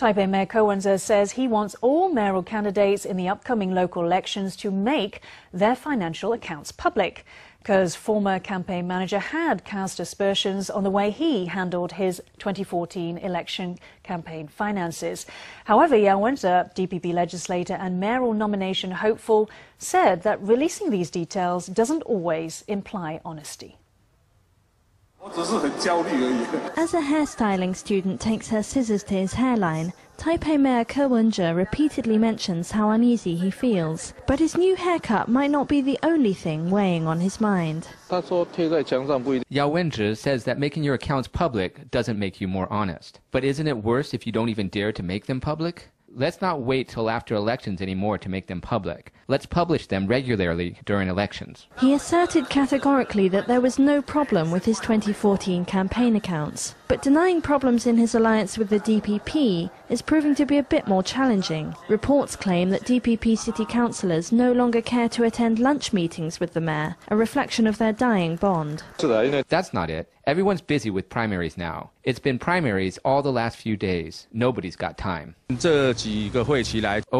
Taipei Mayor Ko Wen-je says he wants all mayoral candidates in the upcoming local elections to make their financial accounts public, because former campaign manager had cast aspersions on the way he handled his 2014 election campaign finances. However, Yao Wen-chih, DPP legislator and mayoral nomination hopeful, said that releasing these details doesn't always imply honesty. As a hairstyling student takes her scissors to his hairline, Taipei Mayor Ko Wen-je repeatedly mentions how uneasy he feels. But his new haircut might not be the only thing weighing on his mind. Yao Wen-chih says that making your accounts public doesn't make you more honest. But isn't it worse if you don't even dare to make them public? Let's not wait till after elections anymore to make them public. Let's publish them regularly during elections. He asserted categorically that there was no problem with his 2014 campaign accounts. But denying problems in his alliance with the DPP is proving to be a bit more challenging. Reports claim that DPP city councillors no longer care to attend lunch meetings with the mayor, a reflection of their dying bond. That's not it. Everyone's busy with primaries now. It's been primaries all the last few days. Nobody's got time. Over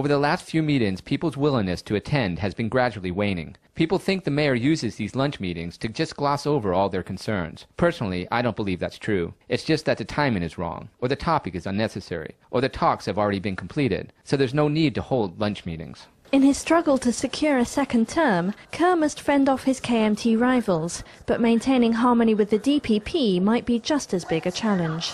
the last few meetings, people's willingness to attend has been gradually waning. People think the mayor uses these lunch meetings to just gloss over all their concerns. Personally, I don't believe that's true. It's just that the timing is wrong, or the topic is unnecessary, or the talks have already been completed, so there's no need to hold lunch meetings. In his struggle to secure a second term, Kerr must fend off his KMT rivals, but maintaining harmony with the DPP might be just as big a challenge.